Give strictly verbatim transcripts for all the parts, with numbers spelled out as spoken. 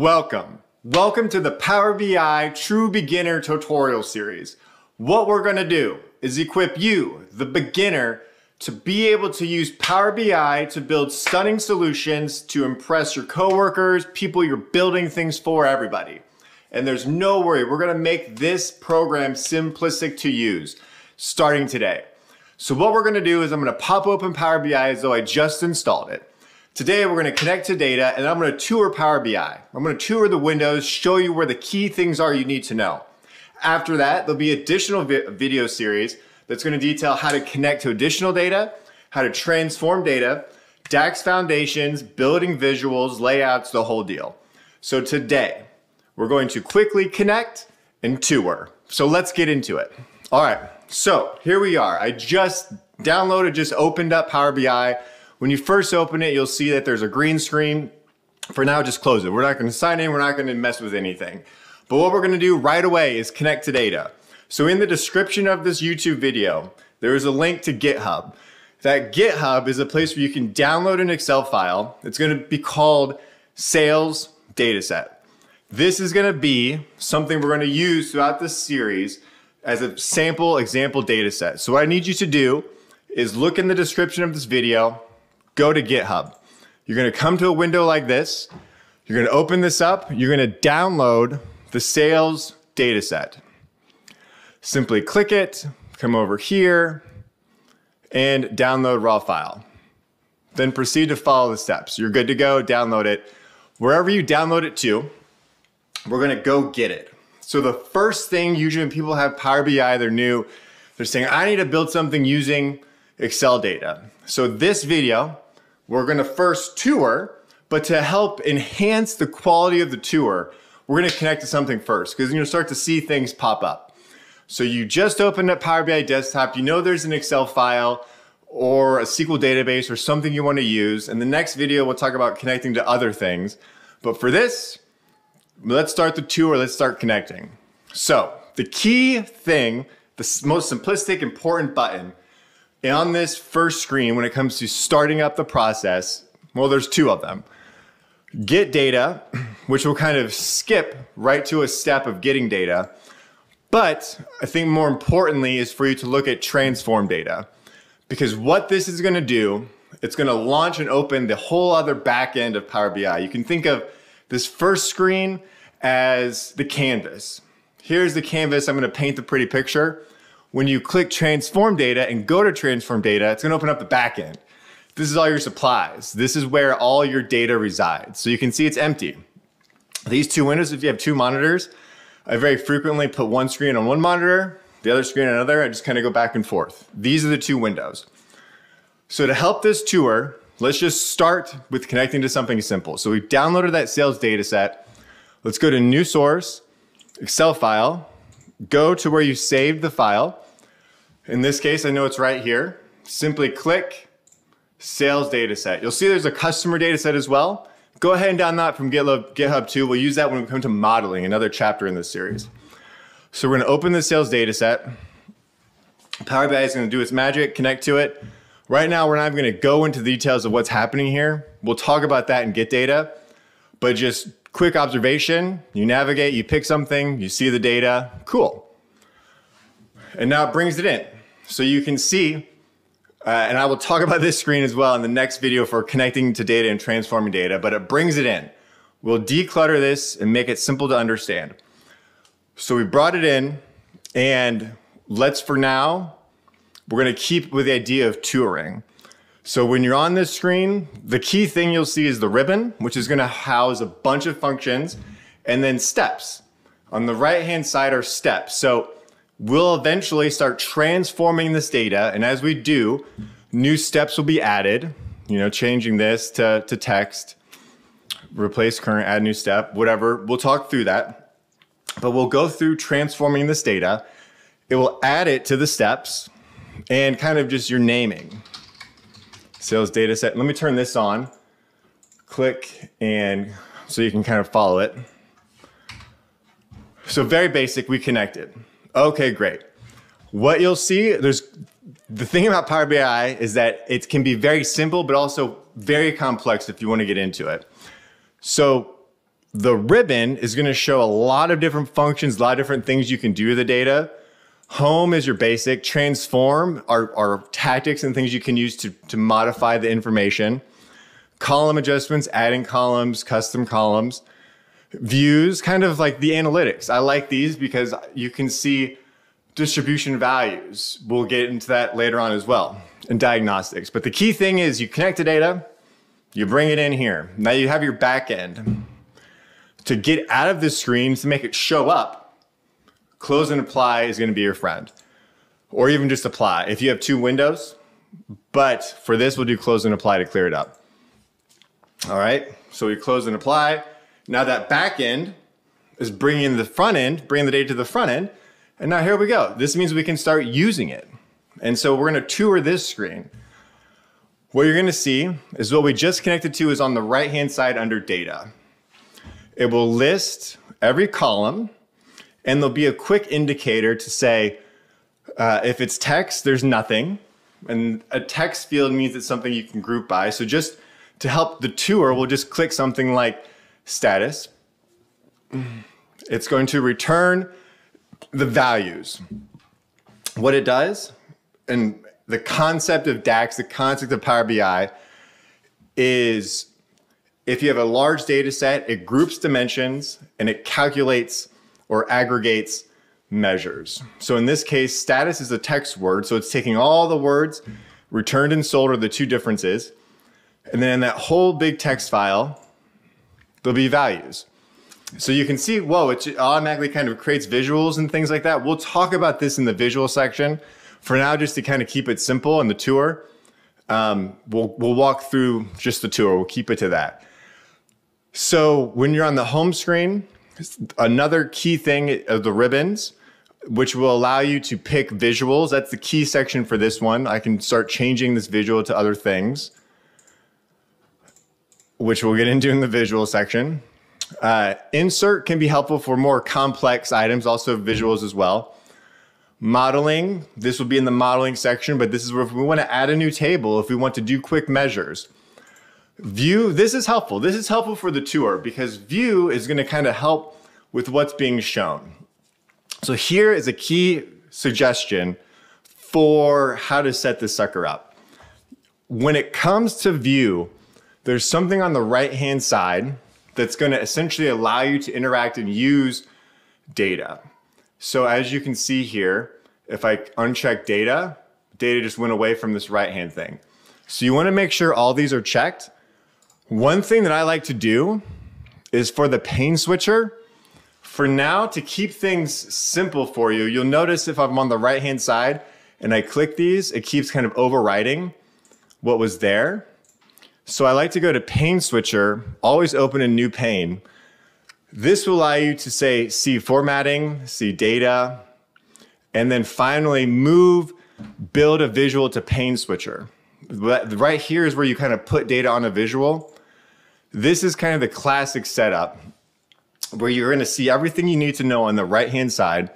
Welcome. Welcome to the Power B I True Beginner Tutorial Series. What we're going to do is equip you, the beginner, to be able to use Power B I to build stunning solutions to impress your coworkers, people you're building things for, everybody. And there's no worry, we're going to make this program simplistic to use starting today. So what we're going to do is I'm going to pop open Power B I as though I just installed it. Today, we're going to connect to data and I'm going to tour Power B I. I'm going to tour the windows, show you where the key things are you need to know. After that, there'll be additional vi video series that's going to detail how to connect to additional data, how to transform data, DAX foundations, building visuals, layouts, the whole deal. So today, we're going to quickly connect and tour. So let's get into it. All right, so here we are. I just downloaded, just opened up Power B I. When you first open it, you'll see that there's a green screen. For now, just close it. We're not going to sign in. We're not going to mess with anything. But what we're going to do right away is connect to data. So in the description of this YouTube video, there is a link to GitHub. That GitHub is a place where you can download an Excel file. It's going to be called Sales Dataset. This is going to be something we're going to use throughout this series as a sample example data set. So what I need you to do is look in the description of this video, go to GitHub. You're going to come to a window like this. You're going to open this up. You're going to download the Sales Data Set. Simply click it, come over here, and download raw file. Then proceed to follow the steps. You're good to go, download it. Wherever you download it to, we're going to go get it. So the first thing, usually when people have Power B I, they're new, they're saying, I need to build something using Excel data. So this video, we're going to first tour, but to help enhance the quality of the tour, we're going to connect to something first, because you're going to start to see things pop up. So you just opened up Power B I Desktop, you know there's an Excel file or a S Q L database or something you want to use. In the next video, we'll talk about connecting to other things. But for this, let's start the tour, let's start connecting. So the key thing, the most simplistic important button on this first screen when it comes to starting up the process, well, there's two of them. Get data, which will kind of skip right to a step of getting data. But I think more importantly is for you to look at transform data, because what this is going to do, it's going to launch and open the whole other back end of Power B I. You can think of this first screen as the canvas. Here's the canvas. I'm going to paint the pretty picture. When you click transform data and go to transform data, it's going to open up the back end. This is all your supplies. This is where all your data resides. So you can see it's empty. These two windows, if you have two monitors, I very frequently put one screen on one monitor, the other screen on another. I just kind of go back and forth. These are the two windows. So to help this tour, let's just start with connecting to something simple. So we've downloaded that sales data set. Let's go to new source, Excel file, go to where you saved the file. In this case, I know it's right here. Simply click sales data set. You'll see there's a customer data set as well. Go ahead and download that from GitHub, GitHub too. We'll use that when we come to modeling, another chapter in this series. So we're going to open the sales data set. Power B I is going to do its magic, connect to it. Right now, we're not even going to go into details of what's happening here. We'll talk about that in Get Data, but just quick observation. You navigate, you pick something, you see the data, cool. And now it brings it in. So you can see, uh, and I will talk about this screen as well in the next video for connecting to data and transforming data, but it brings it in. We'll declutter this and make it simple to understand. So we brought it in, and let's for now, we're going to keep with the idea of touring. So when you're on this screen, the key thing you'll see is the ribbon, which is going to house a bunch of functions, and then steps. On the right-hand side are steps. So we'll eventually start transforming this data, and as we do, new steps will be added, you know, changing this to, to text, replace current, add new step, whatever. We'll talk through that, but we'll go through transforming this data. It will add it to the steps, and kind of just your naming. Sales data set. Let me turn this on. Click and so you can kind of follow it. So very basic, we connected. Okay, great. What you'll see, there's the thing about Power B I is that it can be very simple, but also very complex if you want to get into it. So The ribbon is going to show a lot of different functions, a lot of different things you can do with the data. Home is your basic. Transform are, are tactics and things you can use to, to modify the information. Column adjustments, adding columns, custom columns. Views, kind of like the analytics. I like these because you can see distribution values. We'll get into that later on as well, and diagnostics. But the key thing is you connect the data, you bring it in here. Now you have your back end. To get out of this screen, to make it show up, close and apply is going to be your friend. Or even just apply if you have two windows. But for this, we'll do close and apply to clear it up. All right, so we close and apply. Now that back end is bringing the front end, bringing the data to the front end. And now here we go. This means we can start using it. And so we're going to tour this screen. What you're going to see is what we just connected to is on the right-hand side under data. It will list every column, and there'll be a quick indicator to say, uh, if it's text, there's nothing. And a text field means it's something you can group by. So just to help the tour, we'll just click something like status. It's going to return the values. What it does, and the concept of DAX, the concept of Power B I, is if you have a large data set, it groups dimensions and it calculates or aggregates measures. So in this case, status is a text word. So it's taking all the words, returned and sold are the two differences. And then in that whole big text file, there'll be values. So you can see, whoa, it automatically kind of creates visuals and things like that. We'll talk about this in the visual section. For now, just to kind of keep it simple in the tour, um, we'll, we'll walk through just the tour. We'll keep it to that. So when you're on the home screen, another key thing are the ribbons, which will allow you to pick visuals. That's the key section for this one. I can start changing this visual to other things, which we'll get into in the visual section. Uh, insert can be helpful for more complex items, also visuals as well. Modeling, this will be in the modeling section, but this is where if we want to add a new table, if we want to do quick measures. View, this is helpful. This is helpful for the tour because view is going to kind of help with what's being shown. So here is a key suggestion for how to set this sucker up. When it comes to view, there's something on the right-hand side that's going to essentially allow you to interact and use data. So as you can see here, if I uncheck data, data just went away from this right-hand thing. So you want to make sure all these are checked. One thing that I like to do is for the pane switcher, for now to keep things simple for you, you'll notice if I'm on the right-hand side and I click these, it keeps kind of overwriting what was there. So I like to go to pane switcher, always open a new pane. This will allow you to say, see formatting, see data, and then finally move, build a visual to pane switcher. Right here is where you kind of put data on a visual. This is kind of the classic setup where you're going to see everything you need to know on the right-hand side,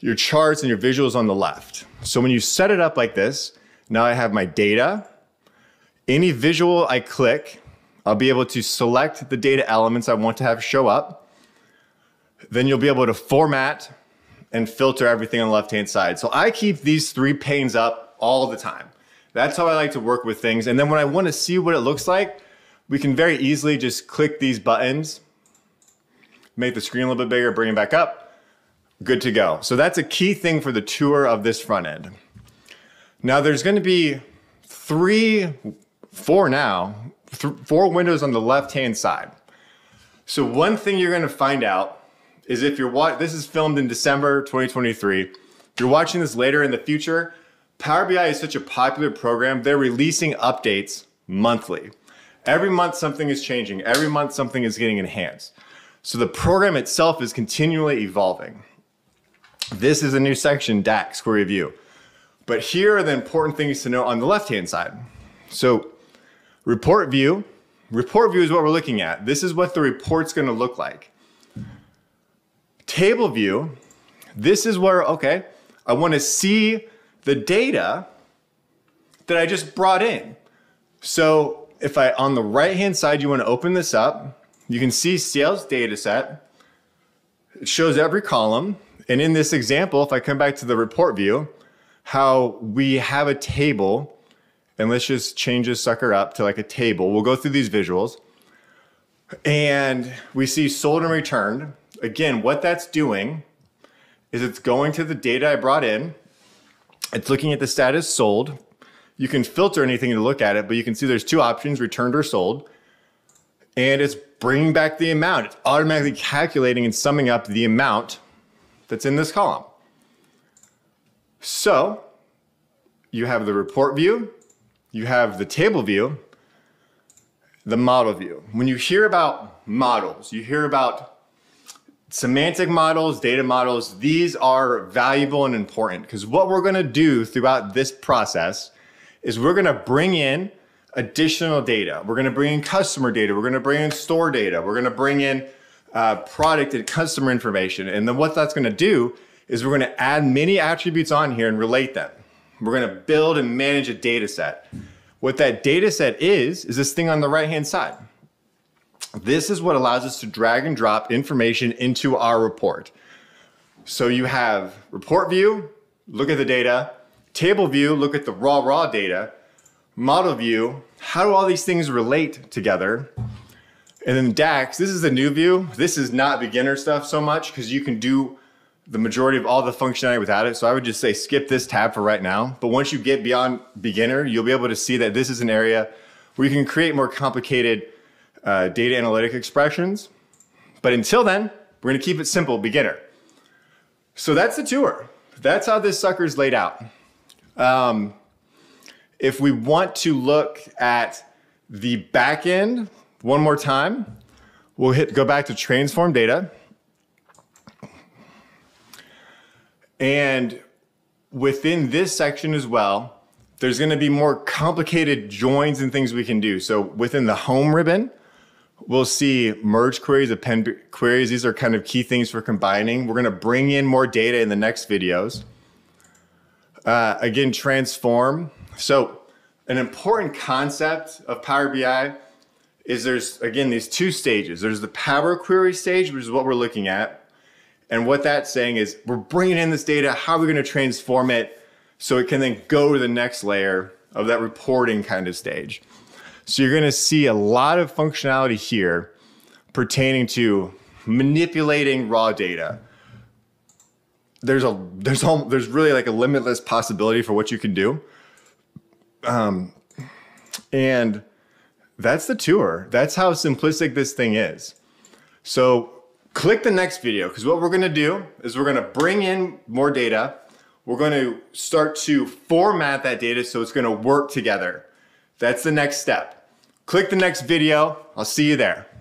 your charts and your visuals on the left. So when you set it up like this, now I have my data. Any visual I click, I'll be able to select the data elements I want to have show up. Then you'll be able to format and filter everything on the left-hand side. So I keep these three panes up all the time. That's how I like to work with things. And then when I want to see what it looks like, we can very easily just click these buttons, make the screen a little bit bigger, bring it back up, good to go. So that's a key thing for the tour of this front end. Now there's going to be three, four now, four windows on the left-hand side. So one thing you're going to find out is if you're watching, this is filmed in December twenty twenty-three. If you're watching this later in the future, Power B I is such a popular program. They're releasing updates monthly. Every month something is changing. Every month something is getting enhanced. So the program itself is continually evolving. This is a new section, DAX, Query Review. But here are the important things to know on the left-hand side. So report view. Report view is what we're looking at. This is what the report's going to look like. Table view. This is where, okay, I want to see the data that I just brought in. So if I, on the right-hand side, you want to open this up. you can see sales data set. It shows every column. And in this example, if I come back to the report view, how we have a table, and let's just change this sucker up to like a table. We'll go through these visuals. And we see sold and returned. Again, what that's doing is it's going to the data I brought in. It's looking at the status sold. You can filter anything to look at it, but you can see there's two options, returned or sold. And it's bringing back the amount. It's automatically calculating and summing up the amount that's in this column. So you have the report view, you have the table view, the model view. When you hear about models, you hear about semantic models, data models. These are valuable and important because what we're going to do throughout this process is we're going to bring in additional data. We're going to bring in customer data. We're going to bring in store data. We're going to bring in uh, product and customer information. And then what that's going to do is we're going to add many attributes on here and relate them. We're going to build and manage a data set. What that data set is, is this thing on the right-hand side. This is what allows us to drag and drop information into our report. So you have report view, look at the data, table view, look at the raw, raw data, model view, how do all these things relate together? And then DAX, this is the new view. This is not beginner stuff so much because you can do the majority of all the functionality without it. So I would just say skip this tab for right now. But once you get beyond beginner, you'll be able to see that this is an area where you can create more complicated uh, data analytic expressions. But until then, we're gonna keep it simple, beginner. So that's the tour. That's how this sucker's laid out. Um, if we want to look at the back end one more time, we'll hit go back to transform data. And within this section as well, there's going to be more complicated joins and things we can do. So within the home ribbon, we'll see merge queries, append queries. These are kind of key things for combining. We're going to bring in more data in the next videos. Uh, again, transform. So an important concept of Power B I is there's, again, these two stages. There's the Power Query stage, which is what we're looking at. And what that's saying is we're bringing in this data. How are we going to transform it so it can then go to the next layer of that reporting kind of stage? So you're going to see a lot of functionality here pertaining to manipulating raw data. There's a there's a, there's really like a limitless possibility for what you can do. Um, and that's the tour. That's how simplistic this thing is. So click the next video, because what we're going to do is we're going to bring in more data. We're going to start to format that data so it's going to work together. That's the next step. Click the next video. I'll see you there.